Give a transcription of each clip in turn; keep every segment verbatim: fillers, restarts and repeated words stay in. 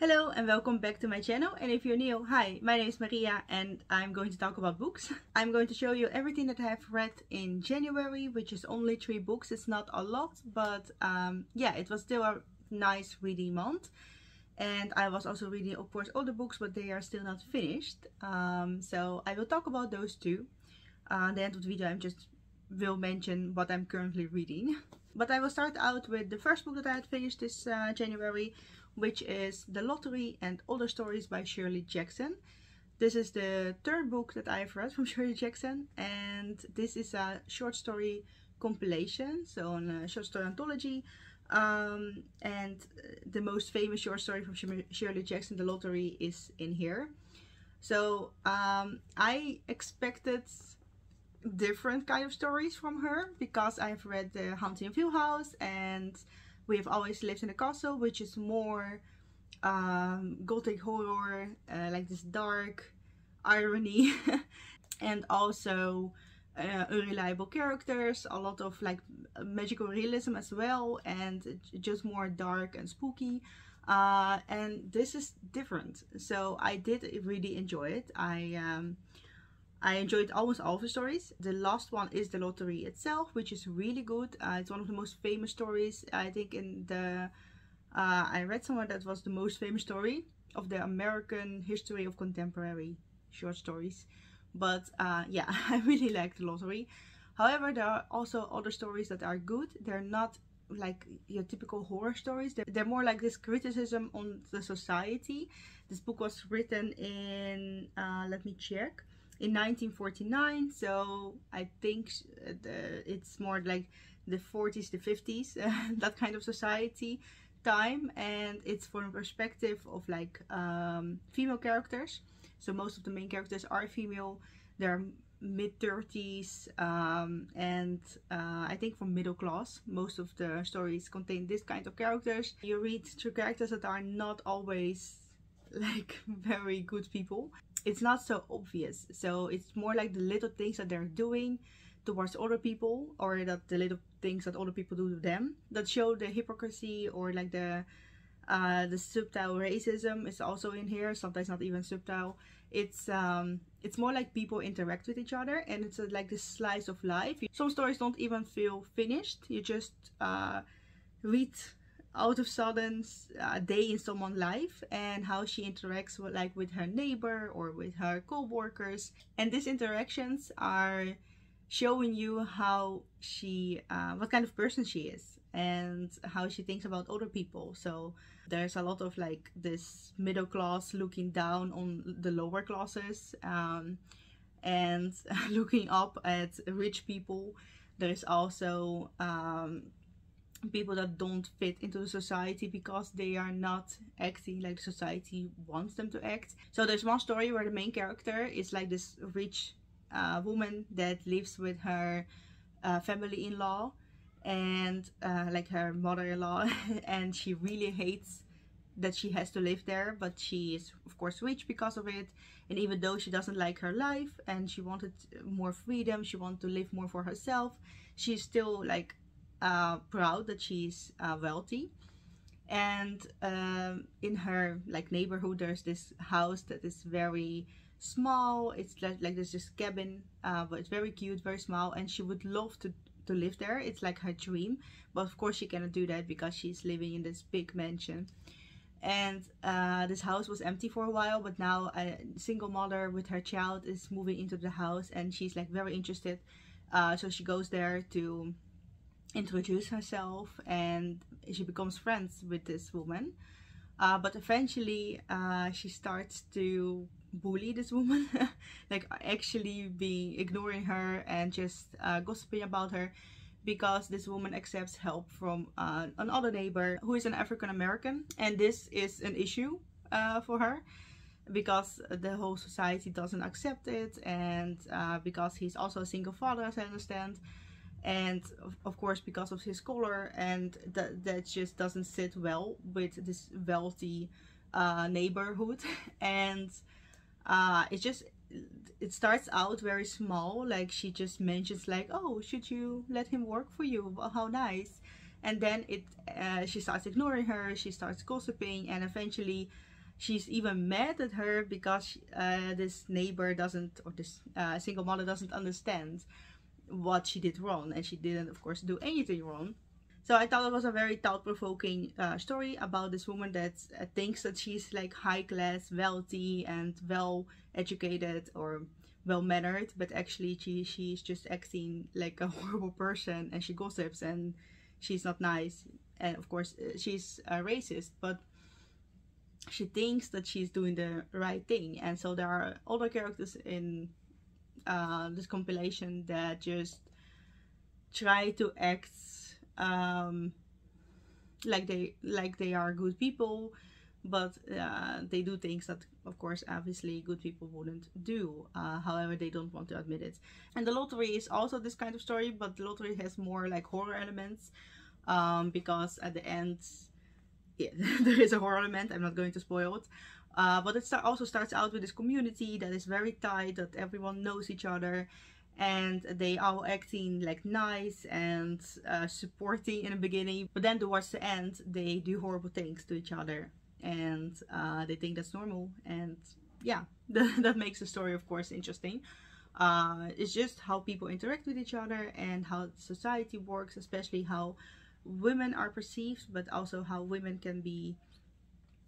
Hello and welcome back to my channel, and if you're new, hi, my name is Maria and I'm going to talk about books. I'm going to show you everything that I have read in January, which is only three books. It's not a lot, but um, yeah, it was still a nice reading month. And I was also reading, of course, all the books, but they are still not finished. Um, so I will talk about those two. Uh, at the end of the video, I just will mention what I'm currently reading. But I will start out with the first book that I had finished this uh, January, which is The Lottery and Other Stories by Shirley Jackson. This is the third book that I've read from Shirley Jackson, and this is a short story compilation, so a short story anthology. Um, and the most famous short story from Shirley Jackson, The Lottery, is in here. So um, I expected different kind of stories from her, because I've read The Haunting of Hill House and We Have Always Lived in a Castle, which is more um, gothic horror, uh, like this dark irony, and also uh, unreliable characters, a lot of like magical realism as well, and just more dark and spooky. Uh, and this is different, so I did really enjoy it. I um, I enjoyed almost all the stories. The last one is The Lottery itself, which is really good. Uh, it's one of the most famous stories. I think in the uh, I read somewhere that was the most famous story of the American history of contemporary short stories. But uh, yeah, I really like The Lottery. However, there are also other stories that are good. They're not like your typical horror stories. They're, they're more like this criticism on the society. This book was written in, uh, let me check. in nineteen forty-nine, so I think the, it's more like the forties, the fifties, uh, that kind of society time, and it's from a perspective of like um, female characters. So most of the main characters are female. They're mid thirties, um, and uh, I think from middle class. Most of the stories contain this kind of characters. You read through characters that are not always like very good people. It's not so obvious, so it's more like the little things that they're doing towards other people, or that the little things that other people do to them, that show the hypocrisy, or like the uh, the subtle racism is also in here. Sometimes not even subtle. It's um, it's more like people interact with each other, and it's a, like this slice of life. Some stories don't even feel finished. You just uh, read out of sudden a day in someone's life, and how she interacts with, like with her neighbor or with her co-workers, and these interactions are showing you how she uh, what kind of person she is and how she thinks about other people. So there's a lot of like this middle class looking down on the lower classes, um, and looking up at rich people. There's also um, people that don't fit into the society because they are not acting like the society wants them to act. So there's one story where the main character is like this rich uh, woman that lives with her uh, family-in-law and uh, like her mother-in-law, and she really hates that she has to live there, but she is of course rich because of it. And even though she doesn't like her life and she wanted more freedom, she wanted to live more for herself, she's still like Uh, proud that she's uh, wealthy. And um, in her like neighborhood, there's this house that is very small. It's like, like there's this cabin, uh, but it's very cute, very small, and she would love to to live there. It's like her dream, but of course she cannot do that because she's living in this big mansion. And uh, this house was empty for a while, but now a single mother with her child is moving into the house, and she's like very interested. Uh, so she goes there to introduce herself, and she becomes friends with this woman, uh, but eventually uh, she starts to bully this woman, like actually being ignoring her and just uh, gossiping about her, because this woman accepts help from uh, another neighbor who is an African American, and this is an issue uh, for her because the whole society doesn't accept it, and uh, because he's also a single father, as I understand. And of course, because of his color, and that that just doesn't sit well with this wealthy uh, neighborhood. And uh, it just it starts out very small. Like she just mentions, like, "Oh, should you let him work for you? Well, how nice!" and then it uh, she starts ignoring her, she starts gossiping, and eventually she's even mad at her because uh, this neighbor doesn't, or this uh, single mother doesn't understand what she did wrong, and she didn't of course do anything wrong. So I thought it was a very thought-provoking uh, story about this woman that uh, thinks that she's like high class, wealthy and well educated or well mannered, but actually she she's just acting like a horrible person, and she gossips and she's not nice, and of course she's a racist, but she thinks that she's doing the right thing. And so there are other characters in uh, this compilation that just try to act um, like they like they are good people, but uh, they do things that of course obviously good people wouldn't do, uh, however they don't want to admit it. And The Lottery is also this kind of story, but The Lottery has more like horror elements, um, because at the end, yeah, there is a horror element, I'm not going to spoil it, uh, but it start also starts out with this community that is very tight, that everyone knows each other, and they are acting like nice and uh, supporting in the beginning, but then towards the end they do horrible things to each other, and uh, they think that's normal. And yeah, that makes the story of course interesting. Uh, it's just how people interact with each other and how society works, especially how women are perceived, but also how women can be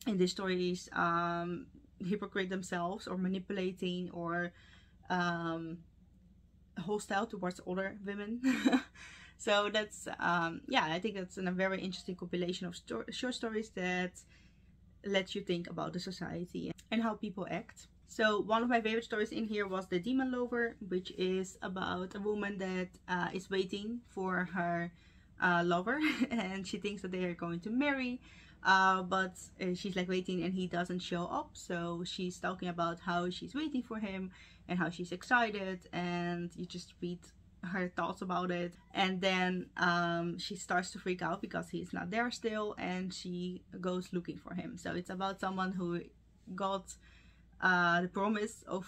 in these stories um hypocrite themselves, or manipulating, or um hostile towards other women. So that's um yeah, I think that's a very interesting compilation of sto short stories that let you think about the society and how people act. So one of my favorite stories in here was The Demon Lover, which is about a woman that uh, is waiting for her Uh, lover, and she thinks that they are going to marry, uh, but uh, she's like waiting and he doesn't show up. So she's talking about how she's waiting for him and how she's excited, and you just read her thoughts about it. And then um, she starts to freak out because he's not there still, and she goes looking for him. So it's about someone who got uh, the promise of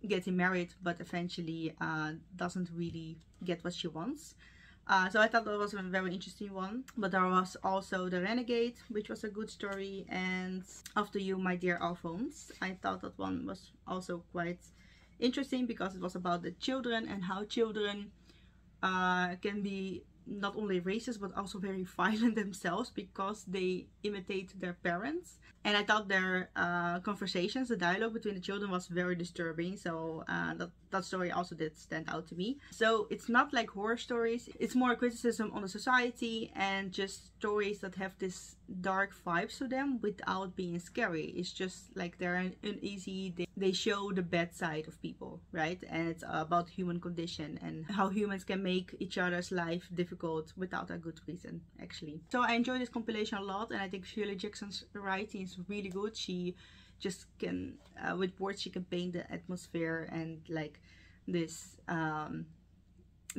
getting married, but eventually uh, doesn't really get what she wants. Uh, so I thought that was a very interesting one. But there was also The Renegade, which was a good story, and After You, My Dear Alphonse. I thought that one was also quite interesting because it was about the children and how children uh, can be not only racist but also very violent themselves because they imitate their parents. And I thought their uh, conversations, the dialogue between the children was very disturbing, so uh, that, that story also did stand out to me. So it's not like horror stories, it's more a criticism on the society and just stories that have this dark vibes to them without being scary. It's just like they're uneasy, they, they show the bad side of people, right? And it's about human condition and how humans can make each other's life difficult without a good reason, actually. So I enjoy this compilation a lot, and I think Shirley Jackson's writing is really good. She just can uh, with words she can paint the atmosphere and like this um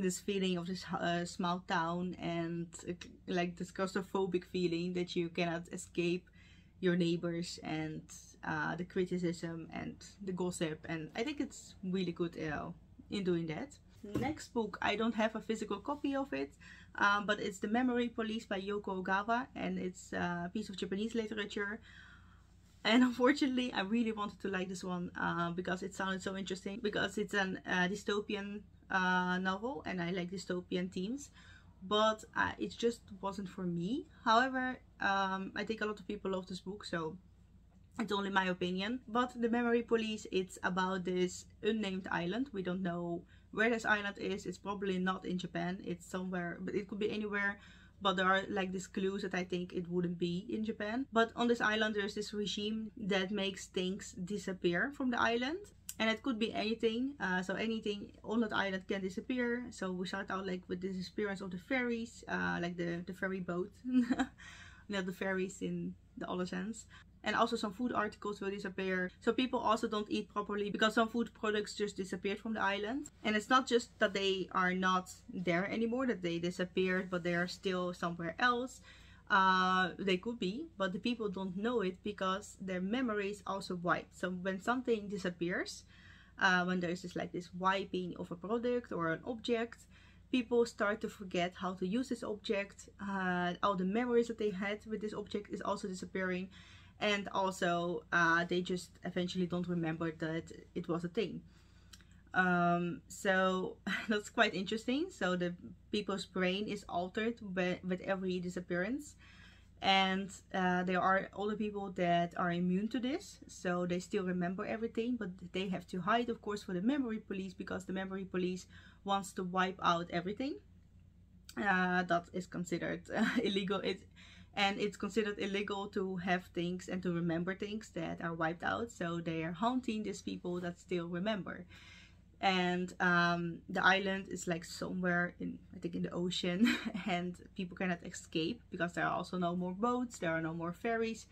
this feeling of this uh, small town, and uh, like this claustrophobic feeling that you cannot escape your neighbors, and uh, the criticism and the gossip, and I think it's really good uh, in doing that. Next book, I don't have a physical copy of it, um, but it's The Memory Police by Yoko Ogawa, and it's a piece of Japanese literature. And unfortunately I really wanted to like this one uh, because it sounded so interesting, because it's an uh, dystopian uh, novel and I like dystopian themes, but uh, it just wasn't for me. However, um, I think a lot of people love this book, so it's only my opinion. But The Memory Police, it's about this unnamed island. We don't know where this island is. It's probably not in Japan, it's somewhere, but it could be anywhere. But there are like these clues that I think it wouldn't be in Japan. But on this island there's this regime that makes things disappear from the island, and it could be anything, uh, so anything on that island can disappear. So we start out like with the disappearance of the ferries, uh, like the, the ferry boat, not the ferries in the other sense. And also some food articles will disappear. So people also don't eat properly because some food products just disappeared from the island. And it's not just that they are not there anymore, that they disappeared, but they are still somewhere else. Uh, they could be, but the people don't know it because their memory is also wiped. So when something disappears, uh, when there's just like this wiping of a product or an object, people start to forget how to use this object. Uh, all the memories that they had with this object is also disappearing, and also uh, they just eventually don't remember that it was a thing. Um, so that's quite interesting. So the people's brain is altered with every disappearance, and uh, there are older people that are immune to this, so they still remember everything, but they have to hide, of course, for the memory police, because the memory police wants to wipe out everything uh, that is considered uh, illegal. It, and it's considered illegal to have things and to remember things that are wiped out, so they are haunting these people that still remember. And um, the island is like somewhere in, I think, in the ocean, and people cannot escape because there are also no more boats, there are no more ferries,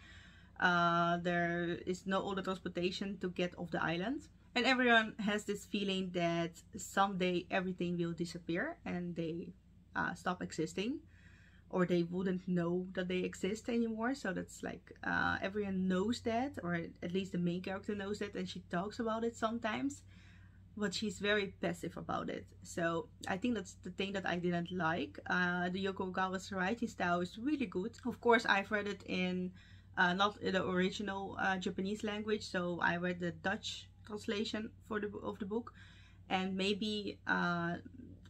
uh, there is no other transportation to get off the island. And everyone has this feeling that someday everything will disappear and they uh, stop existing, or they wouldn't know that they exist anymore. So that's like, uh, everyone knows that, or at least the main character knows that, and she talks about it sometimes, but she's very passive about it. So I think that's the thing that I didn't like. Uh, the Yoko Ogawa's writing style is really good. Of course, I've read it in uh, not in the original uh, Japanese language, so I read the Dutch translation for the of the book, and maybe uh,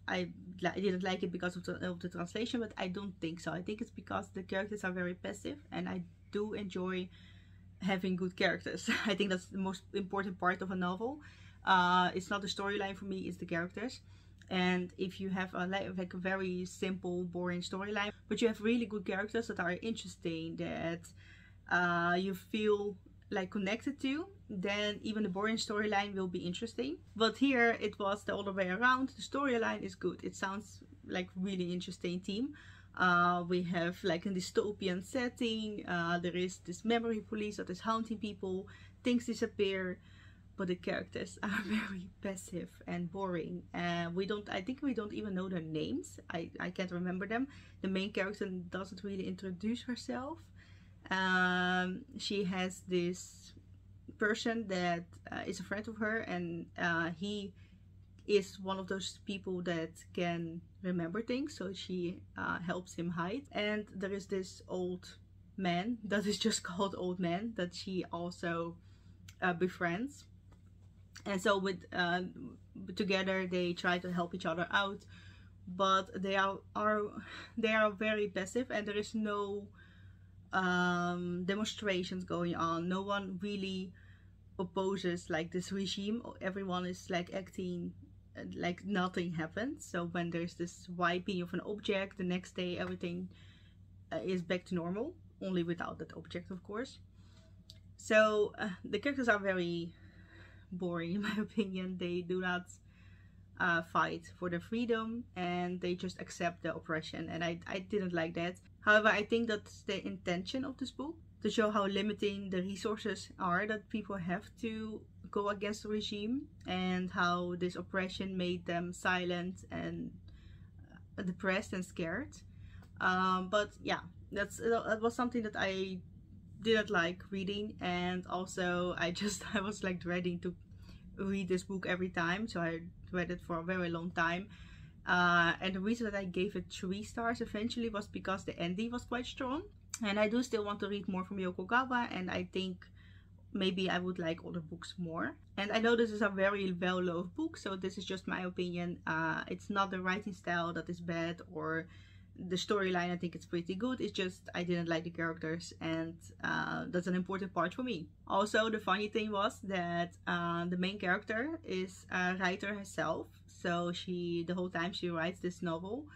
I, I didn't like it because of the, of the translation, but I don't think so. I think it's because the characters are very passive, and I do enjoy having good characters. I think that's the most important part of a novel. Uh, it's not the storyline for me, it's the characters. And if you have a, like a very simple, boring storyline, but you have really good characters that are interesting, that uh, you feel like connected to, then even the boring storyline will be interesting. But here it was the other way around. The storyline is good. It sounds like really interesting theme. Uh, we have like a dystopian setting. Uh, there is this memory police that is haunting people. Things disappear. But the characters are very passive and boring, and uh, we don't I think we don't even know their names. I, I can't remember them. The main character doesn't really introduce herself. Um, she has this person that uh, is a friend of her, and uh, he is one of those people that can remember things, so she uh, helps him hide. And there is this old man that is just called Old Man, that she also uh, befriends. And so with uh, together they try to help each other out, but they are, are they are very passive, and there is no um, demonstrations going on. No one really opposes like this regime. Everyone is like acting like nothing happened. So when there's this wiping of an object, the next day everything uh, is back to normal, only without that object, of course. So uh, the characters are very boring, in my opinion. They do not uh, fight for their freedom, and they just accept the oppression, and I, I didn't like that. However, I think that's the intention of this book, to show how limiting the resources are that people have to go against the regime, and how this oppression made them silent and depressed and scared. Um, but yeah, that's that was something that I didn't like reading, and also I just I was like dreading to read this book every time, so I read it for a very long time. Uh, and the reason that I gave it three stars eventually was because the ending was quite strong, and I do still want to read more from Yoko Ogawa, and I think maybe I would like other books more. And I know this is a very well-loved book, so this is just my opinion. Uh, it's not the writing style that is bad, or the storyline, I think it's pretty good. It's just I didn't like the characters, and uh, that's an important part for me. Also, the funny thing was that uh, the main character is a writer herself, so she the whole time she writes this novel,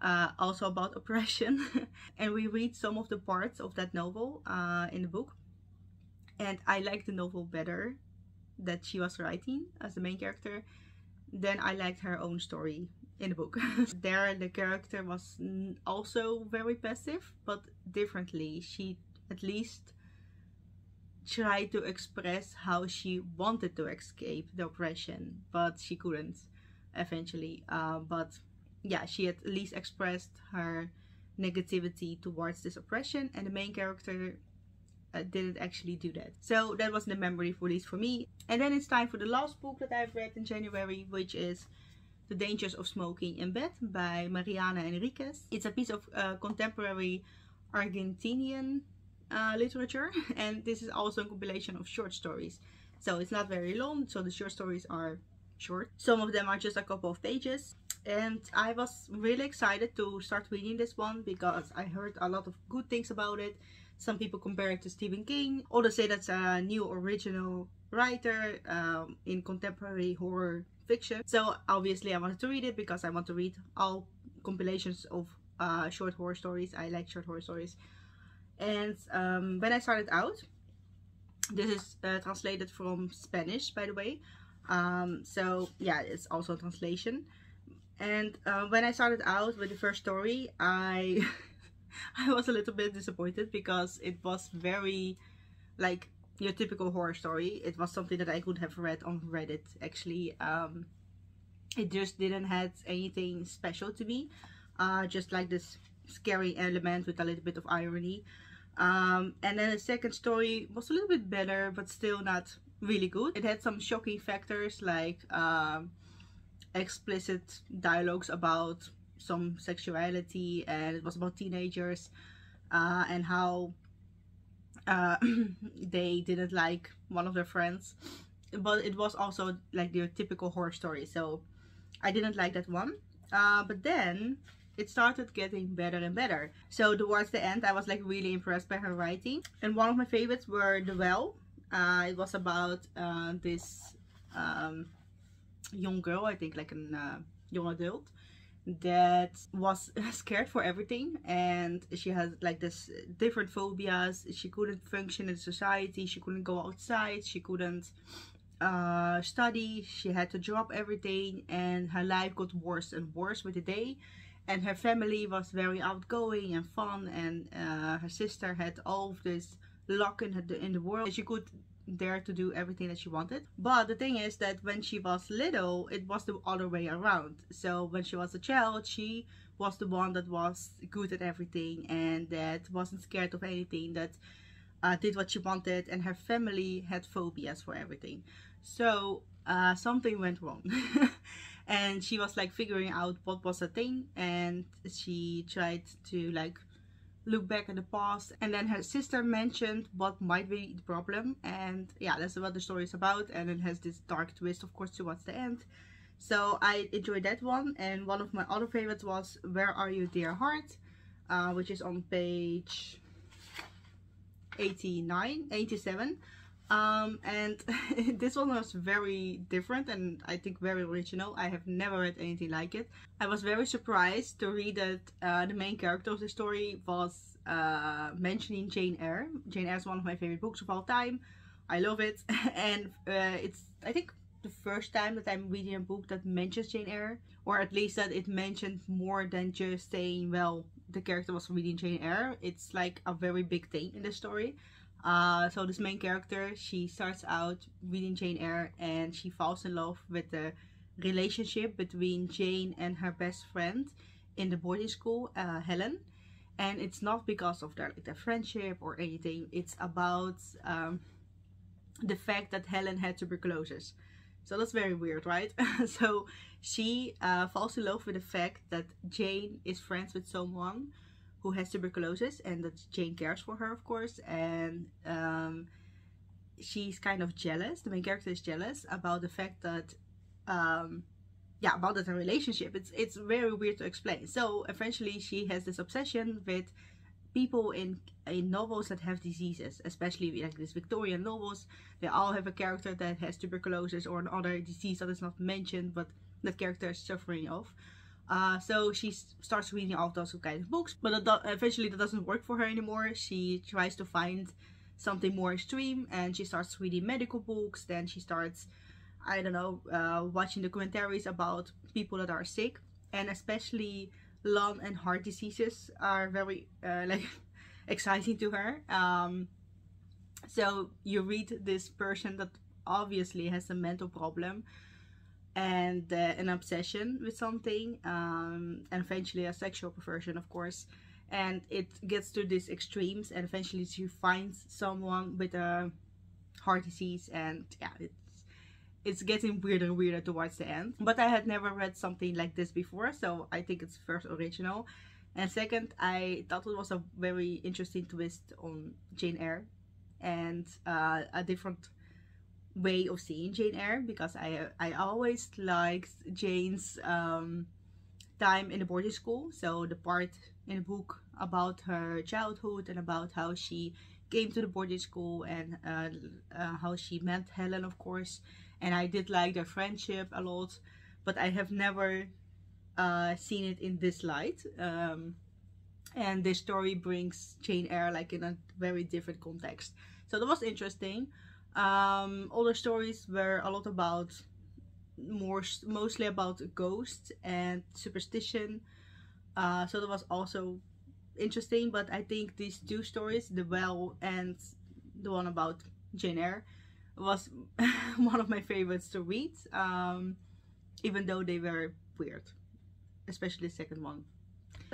uh, also about oppression. And we read some of the parts of that novel uh, in the book, and I liked the novel better that she was writing as the main character than I liked her own story in the book. There the character was also very passive, but differently. She at least tried to express how she wanted to escape the oppression, but she couldn't eventually. Uh, but yeah, she at least expressed her negativity towards this oppression, and the main character uh, didn't actually do that. So that was The Memory Police for me. And then it's time for the last book that I've read in January, which is The Dangers of Smoking in Bed by Mariana Enriquez. It's a piece of uh, contemporary Argentinian uh, literature, and this is also a compilation of short stories. So it's not very long, so the short stories are short. Some of them are just a couple of pages, and I was really excited to start reading this one because I heard a lot of good things about it. Some people compare it to Stephen King, others say that's a new original writer um, in contemporary horror fiction. So obviously I wanted to read it because I want to read all compilations of uh, short horror stories. I like short horror stories. And um, when I started out, this is uh, translated from Spanish, by the way, um, so yeah, it's also a translation. And uh, when I started out with the first story, I I was a little bit disappointed because it was very like your typical horror story. It was something that I could have read on Reddit, actually. Um, it just didn't have anything special to me, uh, just like this scary element with a little bit of irony. Um, and then the second story was a little bit better, but still not really good. It had some shocking factors, like um, explicit dialogues about some sexuality, and it was about teenagers uh, and how uh, they didn't like one of their friends. But it was also like their typical horror story, so I didn't like that one. Uh, but then it started getting better and better. So towards the end, I was like really impressed by her writing. And one of my favorites were The Well. Uh, it was about uh, this um, young girl, I think like a uh, young adult, that was scared for everything, and she had like this different phobias. She couldn't function in society, she couldn't go outside, she couldn't uh, study, she had to drop everything, and her life got worse and worse with the day. And her family was very outgoing and fun, and uh, her sister had all of this luck in, her, in the world, and she could dare to do everything that she wanted. But the thing is that when she was little, it was the other way around. So when she was a child, she was the one that was good at everything and that wasn't scared of anything, that uh, did what she wanted, and her family had phobias for everything. So uh, something went wrong. And she was like figuring out what was the thing, and she tried to like look back at the past. And then her sister mentioned what might be the problem, and yeah, that's what the story is about. And it has this dark twist, of course, towards the end. So I enjoyed that one. And one of my other favorites was Where Are You, Dear Heart, uh, which is on page eighty-nine, eighty-seven. Um, and this one was very different, and I think very original. I have never read anything like it. I was very surprised to read that uh, the main character of the story was uh, mentioning Jane Eyre. Jane Eyre is one of my favorite books of all time. I love it. And uh, it's, I think, the first time that I'm reading a book that mentions Jane Eyre, or at least that it mentioned more than just saying, well, the character was reading Jane Eyre. It's like a very big thing in the story. Uh, so this main character, she starts out reading Jane Eyre, and she falls in love with the relationship between Jane and her best friend in the boarding school, uh, Helen. And it's not because of their, like, their friendship or anything. It's about um, the fact that Helen had tuberculosis. So that's very weird, right? So she uh, falls in love with the fact that Jane is friends with someone who has tuberculosis, and that Jane cares for her, of course. And um, she's kind of jealous. The main character is jealous about the fact that, um, yeah, about that relationship. It's it's very weird to explain. So eventually, she has this obsession with people in in novels that have diseases, especially like these Victorian novels. They all have a character that has tuberculosis or another disease that is not mentioned, but that character is suffering of. Uh, so she starts reading all those kind of books, but that, eventually that doesn't work for her anymore. She tries to find something more extreme, and she starts reading medical books. Then she starts, I don't know, uh, watching documentaries about people that are sick, and especially lung and heart diseases are very uh, like exciting to her. Um, so you read this person that obviously has a mental problem and uh, an obsession with something, um, and eventually a sexual perversion, of course. And it gets to these extremes, and eventually she finds someone with a heart disease, and yeah, it's it's getting weirder and weirder towards the end. But I had never read something like this before, so I think it's first original. And second, I thought it was a very interesting twist on Jane Eyre and uh, a different way of seeing Jane Eyre, because I I always liked Jane's um, time in the boarding school. So the part in the book about her childhood and about how she came to the boarding school and uh, uh, how she met Helen, of course. And I did like their friendship a lot, but I have never uh, seen it in this light. Um, and this story brings Jane Eyre like in a very different context. So that was interesting. Um, other stories were a lot about more mostly about ghosts and superstition, uh, so that was also interesting. But I think these two stories, The Well and the one about Jane Eyre, was one of my favorites to read, um, even though they were weird, especially the second one.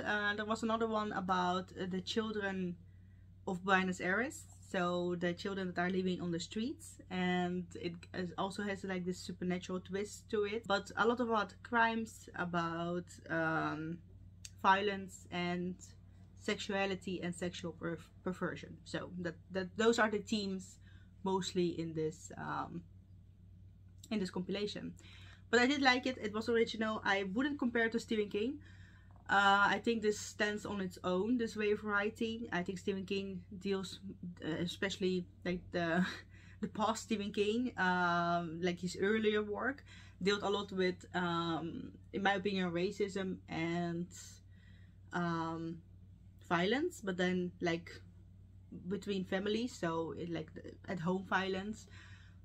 Uh, there was another one about uh, the children of Buenos Aires, so the children that are living on the streets, and it also has like this supernatural twist to it, but a lot about crimes, about um, violence and sexuality and sexual per perversion. So that, that those are the themes mostly in this um, in this compilation. But I did like it. It was original. I wouldn't compare it to Stephen King. Uh, I think this stands on its own, this way of writing. I think Stephen King deals, uh, especially like the the past Stephen King, um, like his earlier work, dealt a lot with, um, in my opinion, racism and um, violence. But then, like between families, so it, like at home violence,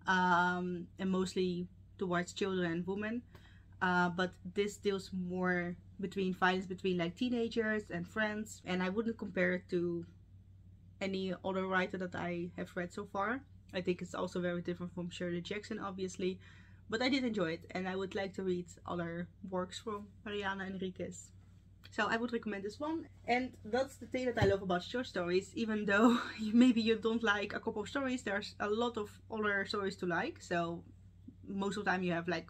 um, and mostly towards children and women. Uh, but this deals more between violence between like teenagers and friends, and I wouldn't compare it to any other writer that I have read so far. I think it's also very different from Shirley Jackson, obviously, but I did enjoy it, and I would like to read other works from Mariana Enriquez. So I would recommend this one. And that's the thing that I love about short stories. Even though maybe you don't like a couple of stories, there's a lot of other stories to like. So most of the time you have like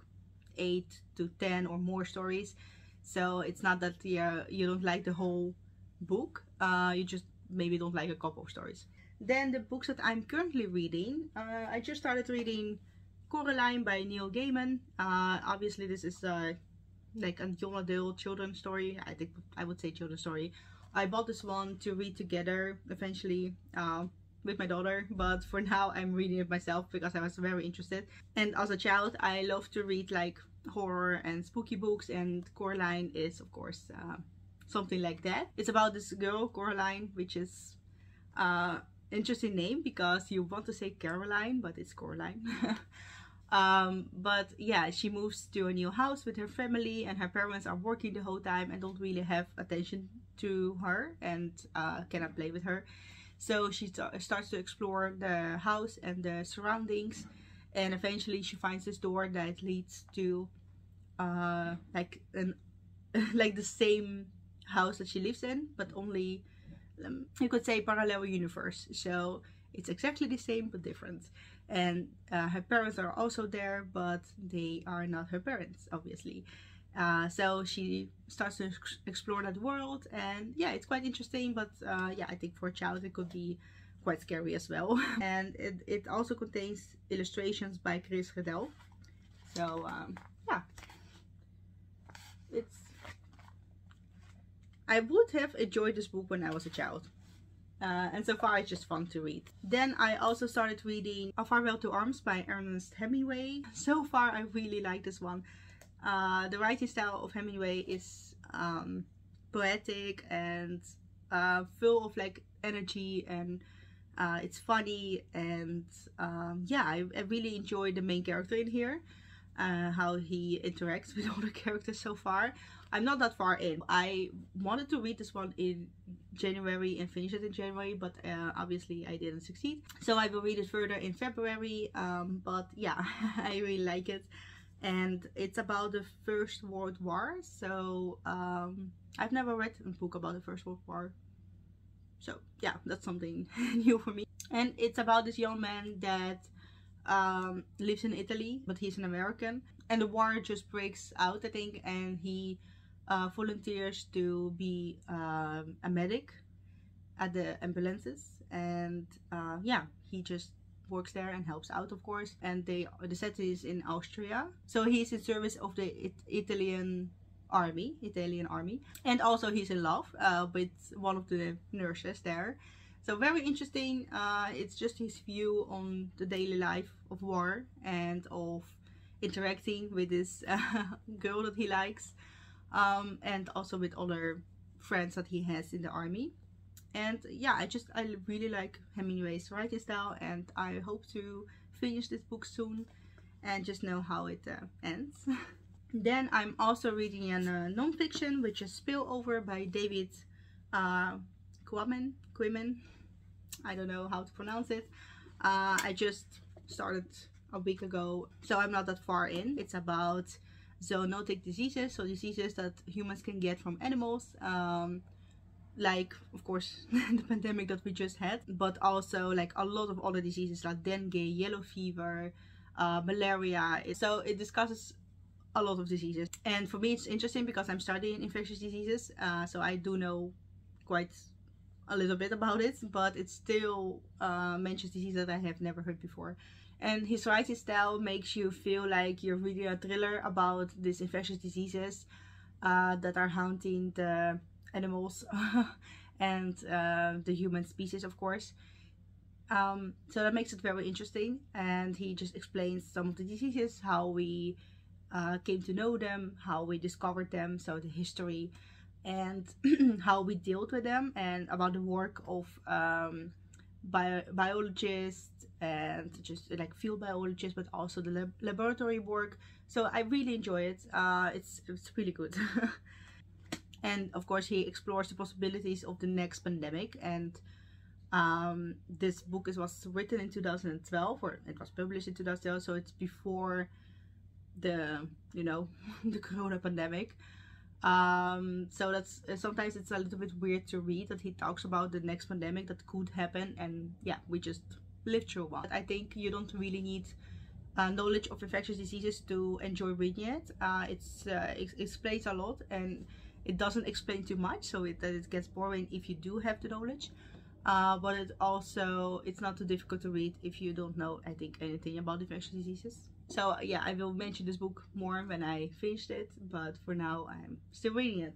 eight to ten or more stories. So it's not that yeah, you don't like the whole book, uh, you just maybe don't like a couple of stories. Then the books that I'm currently reading, uh, I just started reading Coraline by Neil Gaiman. Uh, obviously this is uh, like a young adult children's story, I think I would say children's story. I bought this one to read together eventually uh, with my daughter, but for now I'm reading it myself because I was very interested. And as a child I love to read like horror and spooky books, and Coraline is of course uh, something like that. It's about this girl Coraline, which is uh, interesting name because you want to say Caroline but it's Coraline. um, but yeah, she moves to a new house with her family and her parents are working the whole time and don't really have attention to her and uh, cannot play with her. So she starts to explore the house and the surroundings, and eventually she finds this door that leads to uh, like an like the same house that she lives in, but only um, you could say parallel universe. So it's exactly the same but different. And uh, her parents are also there, but they are not her parents, obviously. Uh, so she starts to explore that world, and yeah, it's quite interesting, but uh, yeah, I think for a child it could be quite scary as well. And it, it also contains illustrations by Chris Riddell, so um, yeah, it's I would have enjoyed this book when I was a child, uh, and so far it's just fun to read. Then I also started reading A Farewell to Arms by Ernest Hemingway. So far I really like this one. Uh, the writing style of Hemingway is um, poetic and uh, full of like energy, and uh, it's funny, and um, yeah, I, I really enjoy the main character in here, uh, how he interacts with all the characters so far. I'm not that far in. I wanted to read this one in January and finish it in January, but uh, obviously I didn't succeed. So I will read it further in February, um, but yeah, I really like it. And it's about the First World War, so um, I've never read a book about the First World War, so yeah, that's something new for me. And it's about this young man that um, lives in Italy, but he's an American. And the war just breaks out, I think, and he uh, volunteers to be um, a medic at the ambulances. And uh, yeah, he just works there and helps out, of course. And they the set is in Austria, so he's in service of the it Italian army, Italian army. And also he's in love uh, with one of the nurses there. So very interesting. Uh, it's just his view on the daily life of war and of interacting with this uh, girl that he likes, um, and also with other friends that he has in the army. And yeah, I just I really like Hemingway's writing style, and I hope to finish this book soon and just know how it uh, ends. Then I'm also reading a uh, non-fiction, which is Spillover by David uh, Quammen. Quammen, I don't know how to pronounce it. Uh, I just started a week ago, so I'm not that far in. It's about zoonotic diseases, so diseases that humans can get from animals. Um, like, of course, the pandemic that we just had, but also like a lot of other diseases like dengue, yellow fever, uh, malaria. So it discusses a lot of diseases, and for me it's interesting because I'm studying infectious diseases, uh, so I do know quite a little bit about it, but it still uh, mentions diseases that I have never heard before. And his writing style makes you feel like you're reading a thriller about these infectious diseases uh, that are haunting the animals and uh, the human species, of course. Um, so that makes it very interesting, and he just explains some of the diseases, how we Uh, came to know them, how we discovered them, so the history, and how we dealt with them, and about the work of um, bio biologists and just like field biologists, but also the lab laboratory work. So I really enjoy it. Uh, it's, it's really good. And of course he explores the possibilities of the next pandemic. And um, this book is, was written in two thousand twelve, or it was published in two thousand twelve, so it's before the you know the corona pandemic, um so that's sometimes it's a little bit weird to read that he talks about the next pandemic that could happen, and yeah, we just lived through one. I think you don't really need uh, knowledge of infectious diseases to enjoy reading it. Uh it's uh, it explains a lot, and it doesn't explain too much, so it, that it gets boring if you do have the knowledge. Uh, but it also, it's not too difficult to read if you don't know, I think, anything about infectious diseases. So yeah, I will mention this book more when I finished it, but for now I'm still reading it.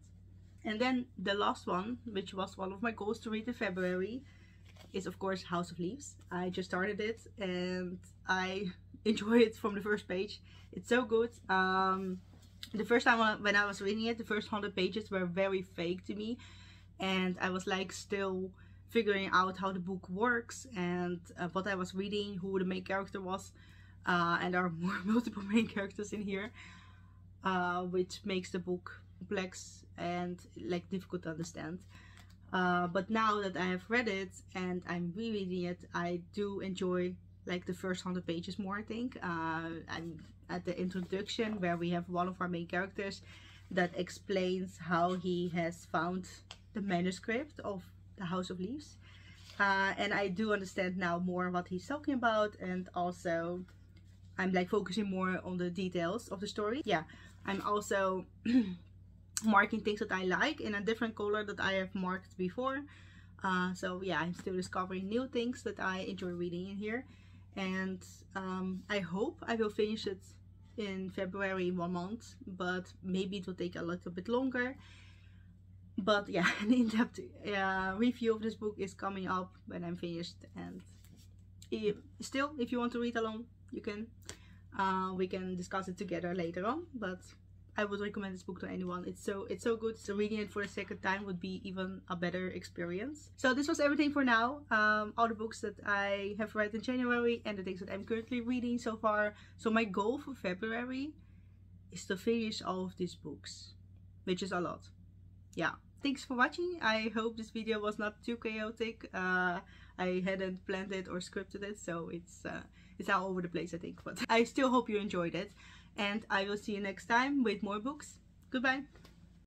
And then the last one, which was one of my goals to read in February, is of course House of Leaves. I just started it and I enjoy it from the first page. It's so good. Um, the first time when I was reading it, the first hundred pages were very fake to me, and I was like still figuring out how the book works and uh, what I was reading, who the main character was, uh, and there are more multiple main characters in here, uh, which makes the book complex and like difficult to understand. Uh, but now that I have read it and I'm rereading it, I do enjoy like the first hundred pages more, I think. Uh, and at the introduction, where we have one of our main characters that explains how he has found the manuscript of The House of Leaves, uh, and I do understand now more what he's talking about, and also I'm like focusing more on the details of the story. Yeah, I'm also marking things that I like in a different color that I have marked before, uh, so yeah, I'm still discovering new things that I enjoy reading in here. And um, I hope I will finish it in February, one month, but maybe it will take a little bit longer. But yeah, an in-depth uh, review of this book is coming up when I'm finished. And if, still, if you want to read along, you can. Uh, we can discuss it together later on. But I would recommend this book to anyone. It's so it's so good. So reading it for the second time would be even a better experience. So this was everything for now. Um, all the books that I have read in January and the things that I'm currently reading so far. So my goal for February is to finish all of these books, which is a lot. Yeah, thanks for watching. I hope this video was not too chaotic. uh I hadn't planned it or scripted it, so it's uh it's all over the place, I think, but I still hope you enjoyed it, and I will see you next time with more books. Goodbye.